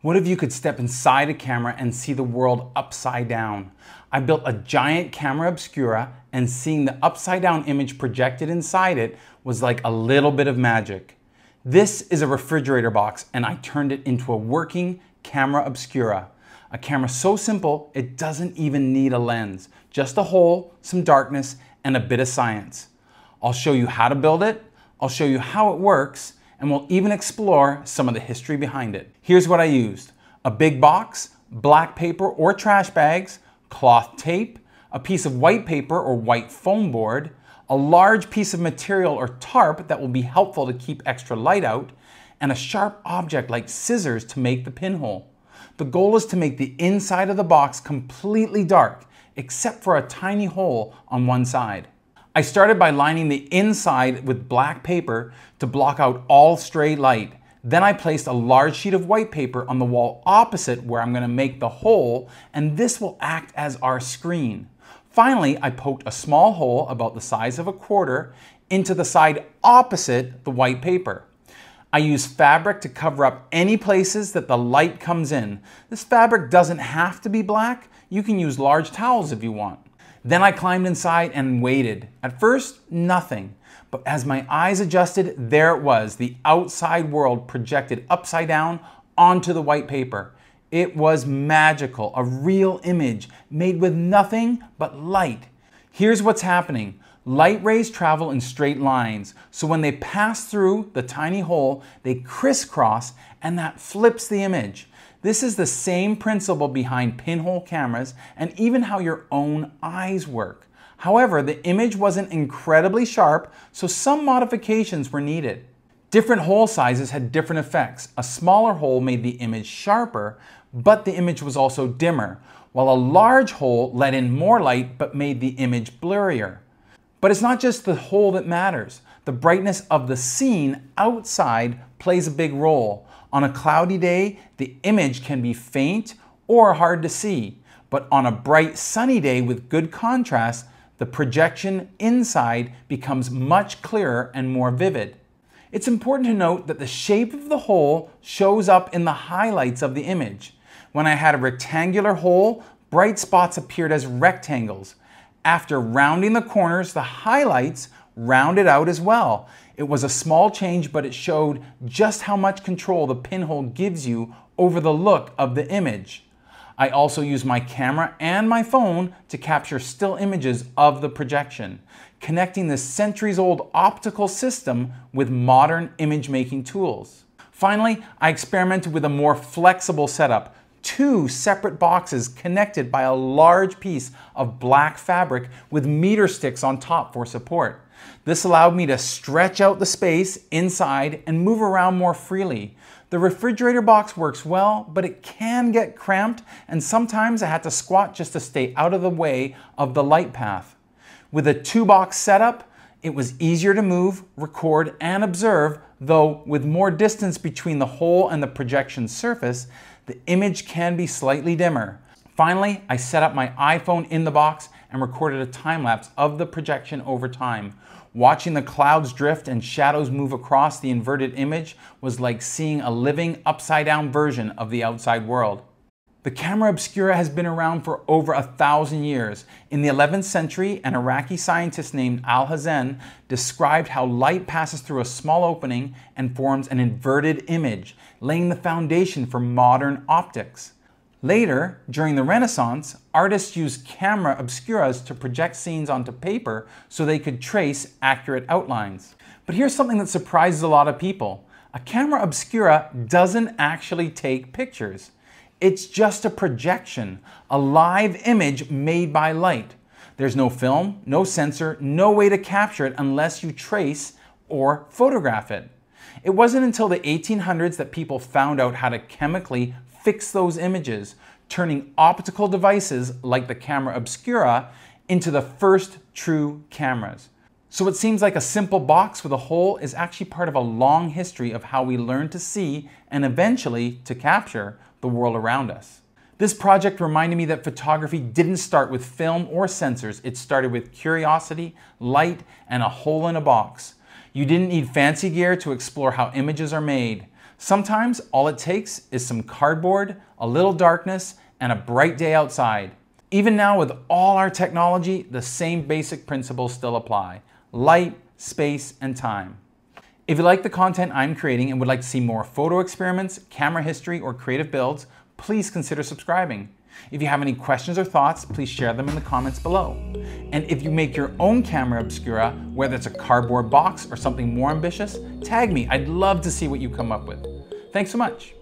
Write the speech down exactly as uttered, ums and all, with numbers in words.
What if you could step inside a camera and see the world upside down? I built a giant camera obscura, and seeing the upside down image projected inside it was like a little bit of magic. This is a refrigerator box, and I turned it into a working camera obscura. A camera so simple it doesn't even need a lens, just a hole, some darkness, and a bit of science. I'll show you how to build it, I'll show you how it works, and we'll even explore some of the history behind it. Here's what I used: a big box, black paper or trash bags, cloth tape, a piece of white paper or white foam board, a large piece of material or tarp that will be helpful to keep extra light out, and a sharp object like scissors to make the pinhole. The goal is to make the inside of the box completely dark, except for a tiny hole on one side. I started by lining the inside with black paper to block out all stray light. Then I placed a large sheet of white paper on the wall opposite where I'm going to make the hole, and this will act as our screen. Finally, I poked a small hole about the size of a quarter into the side opposite the white paper. I use fabric to cover up any places that the light comes in. This fabric doesn't have to be black. You can use large towels if you want. Then I climbed inside and waited. At first, nothing. But as my eyes adjusted, there it was, the outside world projected upside down onto the white paper. It was magical, a real image made with nothing but light. Here's what's happening. Light rays travel in straight lines, so when they pass through the tiny hole, they crisscross, and that flips the image. This is the same principle behind pinhole cameras and even how your own eyes work. However, the image wasn't incredibly sharp, so some modifications were needed. Different hole sizes had different effects. A smaller hole made the image sharper, but the image was also dimmer, while a large hole let in more light but made the image blurrier. But it's not just the hole that matters. The brightness of the scene outside plays a big role. On a cloudy day, the image can be faint or hard to see, but on a bright sunny day with good contrast, the projection inside becomes much clearer and more vivid. It's important to note that the shape of the hole shows up in the highlights of the image. When I had a rectangular hole, bright spots appeared as rectangles. After rounding the corners, the highlights rounded out as well. It was a small change, but it showed just how much control the pinhole gives you over the look of the image. I also used my camera and my phone to capture still images of the projection, connecting this centuries-old optical system with modern image-making tools. Finally, I experimented with a more flexible setup, two separate boxes connected by a large piece of black fabric with meter sticks on top for support. This allowed me to stretch out the space inside and move around more freely. The refrigerator box works well, but it can get cramped, and sometimes I had to squat just to stay out of the way of the light path. With a two-box setup, it was easier to move, record, and observe, though with more distance between the hole and the projection surface, the image can be slightly dimmer. Finally, I set up my iPhone in the box and recorded a time-lapse of the projection over time. Watching the clouds drift and shadows move across the inverted image was like seeing a living, upside-down version of the outside world. The camera obscura has been around for over a thousand years. In the eleventh century, an Iraqi scientist named Al-Hazen described how light passes through a small opening and forms an inverted image, laying the foundation for modern optics. Later, during the Renaissance, artists used camera obscuras to project scenes onto paper so they could trace accurate outlines. But here's something that surprises a lot of people. A camera obscura doesn't actually take pictures. It's just a projection, a live image made by light. There's no film, no sensor, no way to capture it unless you trace or photograph it. It wasn't until the eighteen hundreds that people found out how to chemically fix those images, turning optical devices like the camera obscura into the first true cameras. So it seems like a simple box with a hole is actually part of a long history of how we learn to see and eventually to capture the world around us. This project reminded me that photography didn't start with film or sensors. It started with curiosity, light, and a hole in a box. You didn't need fancy gear to explore how images are made. Sometimes all it takes is some cardboard, a little darkness, and a bright day outside. Even now with all our technology, the same basic principles still apply: light, space, and time. If you like the content I'm creating and would like to see more photo experiments, camera history, or creative builds, please consider subscribing. If you have any questions or thoughts, please share them in the comments below. And if you make your own camera obscura, whether it's a cardboard box or something more ambitious, tag me. I'd love to see what you come up with. Thanks so much.